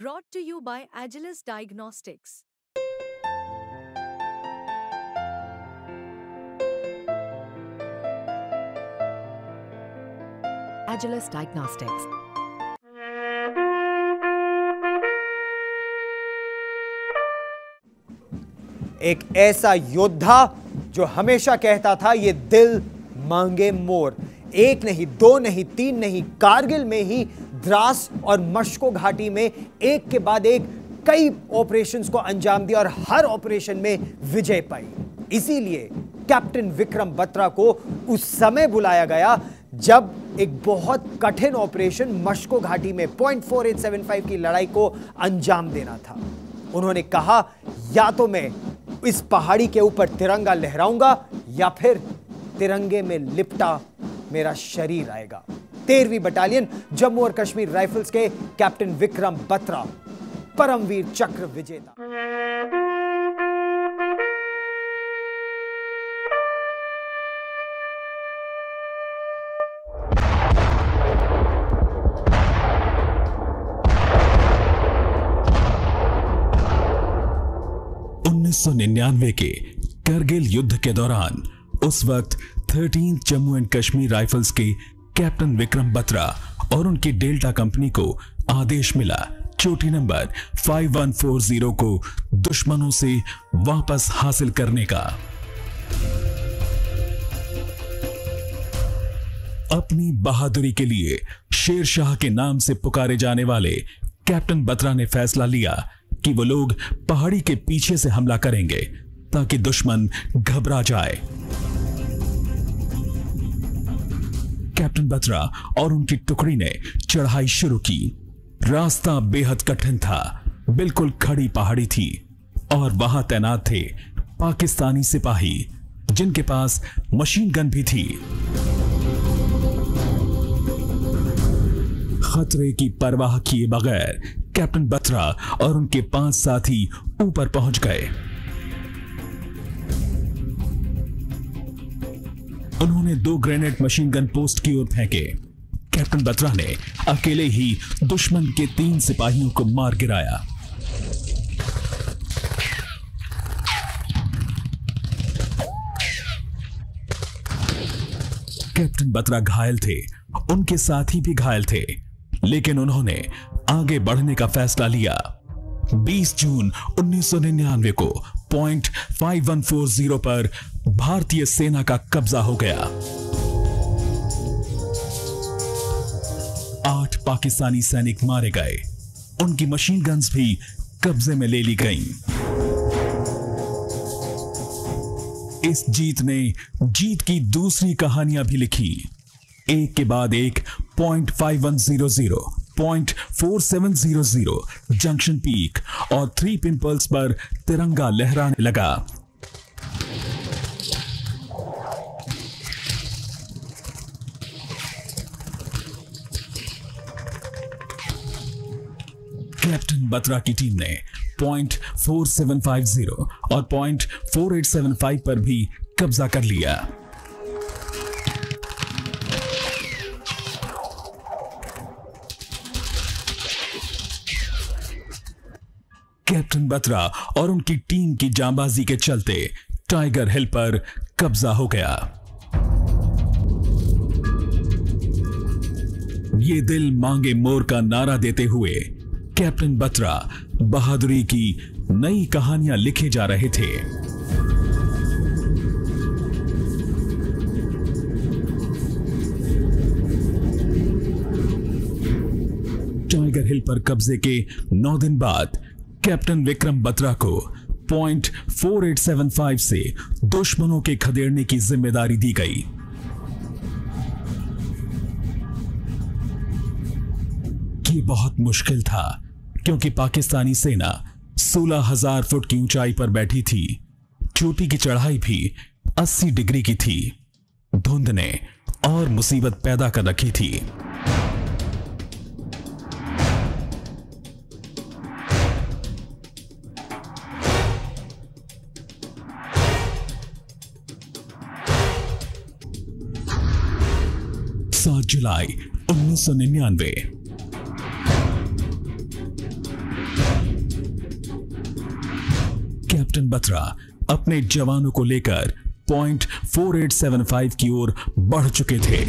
Brought to you by Agilus Diagnostics. Agilus Diagnostics. एक ऐसा योद्धा जो हमेशा कहता था ये दिल मांगे मोर। एक नहीं, दो नहीं, तीन नहीं, कारगिल में ही द्रास और मशको घाटी में एक के बाद एक कई ऑपरेशंस को अंजाम दिया और हर ऑपरेशन में विजय पाई। इसीलिए कैप्टन विक्रम बत्रा को उस समय बुलाया गया जब एक बहुत कठिन ऑपरेशन मशको घाटी में 0.4875 की लड़ाई को अंजाम देना था। उन्होंने कहा, या तो मैं इस पहाड़ी के ऊपर तिरंगा लहराऊंगा या फिर तिरंगे में लिपटा मेरा शरीर आएगा। 13वीं बटालियन जम्मू और कश्मीर राइफल्स के कैप्टन विक्रम बत्रा, परमवीर चक्र विजेता। उन्नीस के कारगिल युद्ध के दौरान उस वक्त 13 जम्मू एंड कश्मीर राइफल्स के कैप्टन विक्रम बत्रा और उनकी डेल्टा कंपनी को आदेश मिला चोटी नंबर 5140 को दुश्मनों से वापस हासिल करने का। अपनी बहादुरी के लिए शेरशाह के नाम से पुकारे जाने वाले कैप्टन बत्रा ने फैसला लिया कि वो लोग पहाड़ी के पीछे से हमला करेंगे ताकि दुश्मन घबरा जाए। कैप्टन बत्रा और उनकी टुकड़ी ने चढ़ाई शुरू की। रास्ता बेहद कठिन था, बिल्कुल खड़ी पहाड़ी थी और वहां तैनात थे पाकिस्तानी सिपाही जिनके पास मशीन गन भी थी। खतरे की परवाह किए बगैर कैप्टन बत्रा और उनके 5 साथी ऊपर पहुंच गए। उन्होंने 2 ग्रेनेड मशीन गन पोस्ट की ओर फेंके। कैप्टन बत्रा ने अकेले ही दुश्मन के 3 सिपाहियों को मार गिराया। कैप्टन बत्रा घायल थे, उनके साथी भी घायल थे, लेकिन उन्होंने आगे बढ़ने का फैसला लिया। 20 जून 1999 को 0.5140 पर भारतीय सेना का कब्जा हो गया। 8 पाकिस्तानी सैनिक मारे गए, उनकी मशीन गन्स भी कब्जे में ले ली गईं। इस जीत ने जीत की दूसरी कहानियां भी लिखी। एक के बाद एक 0.5100, 0.4700, जंक्शन पीक और 3 पिंपल्स पर तिरंगा लहराने लगा। कैप्टन बत्रा की टीम ने 0.4750 और 0.4875 पर भी कब्जा कर लिया। कैप्टन बत्रा और उनकी टीम की जांबाजी के चलते टाइगर हिल पर कब्जा हो गया। ये दिल मांगे मोर का नारा देते हुए कैप्टन बत्रा बहादुरी की नई कहानियां लिखे जा रहे थे। टाइगर हिल पर कब्जे के 9 दिन बाद कैप्टन विक्रम बत्रा को 0.4875 से दुश्मनों के खदेड़ने की जिम्मेदारी दी गई। ये बहुत मुश्किल था क्योंकि पाकिस्तानी सेना 16,000 फुट की ऊंचाई पर बैठी थी। चोटी की चढ़ाई भी 80 डिग्री की थी। धुंध ने और मुसीबत पैदा कर रखी थी। जुलाई 1999 कैप्टन बत्रा अपने जवानों को लेकर पॉइंट 4875 की ओर बढ़ चुके थे।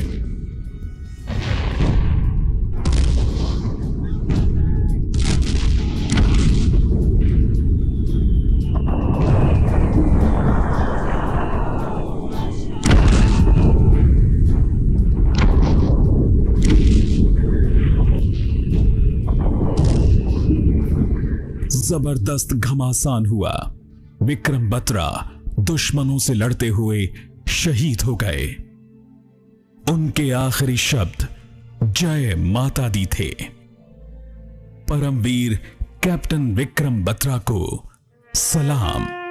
जबरदस्त घमासान हुआ। विक्रम बत्रा दुश्मनों से लड़ते हुए शहीद हो गए। उनके आखिरी शब्द जय माता दी थे। परमवीर कैप्टन विक्रम बत्रा को सलाम।